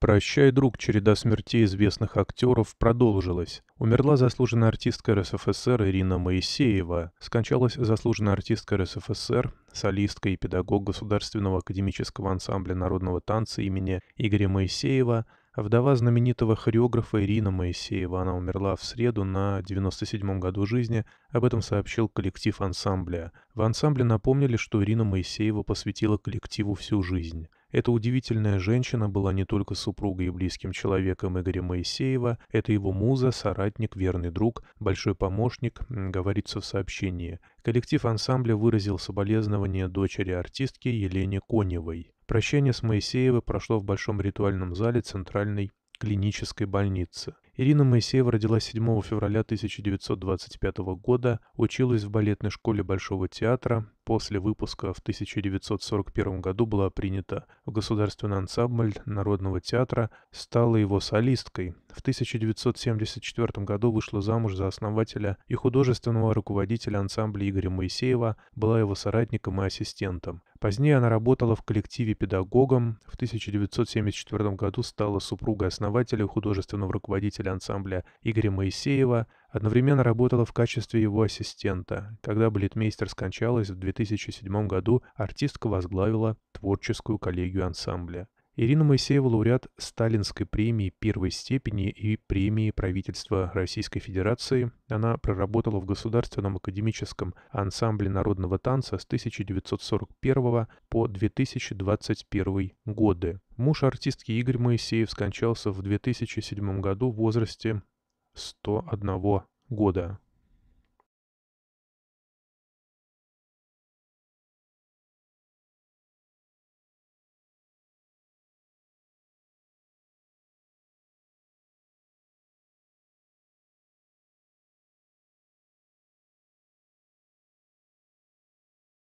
«Прощай, друг», череда смертей известных актеров продолжилась. Умерла заслуженная артистка РСФСР Ирина Моисеева, скончалась заслуженная артистка РСФСР, солистка и педагог Государственного академического ансамбля народного танца имени Игоря Моисеева, вдова знаменитого хореографа Ирина Моисеева. Она умерла в среду на 97-м году жизни, об этом сообщил коллектив ансамбля. В ансамбле напомнили, что Ирина Моисеева посвятила коллективу всю жизнь. Эта удивительная женщина была не только супругой и близким человеком Игоря Моисеева, это его муза, соратник, верный друг, большой помощник, говорится в сообщении. Коллектив ансамбля выразил соболезнования дочери артистки Елене Коневой. Прощание с Моисеевой прошло в Большом ритуальном зале Центральной клинической больницы. Ирина Моисеева родилась 7 февраля 1925 года, училась в балетной школе Большого театра. После выпуска в 1941 году была принята в Государственный ансамбль народного театра, стала его солисткой. В 1974 году вышла замуж за основателя и художественного руководителя ансамбля Игоря Моисеева, была его соратником и ассистентом. Позднее она работала в коллективе педагогом. В 1974 году стала супругой основателя и художественного руководителя ансамбля Игоря Моисеева. Одновременно работала в качестве его ассистента. Когда балетмейстер скончалась в 2007 году, артистка возглавила творческую коллегию ансамбля. Ирина Моисеева – лауреат Сталинской премии первой степени и премии правительства Российской Федерации. Она проработала в Государственном академическом ансамбле народного танца с 1941 по 2021 годы. Муж артистки Игорь Моисеев скончался в 2007 году в возрасте 101 года.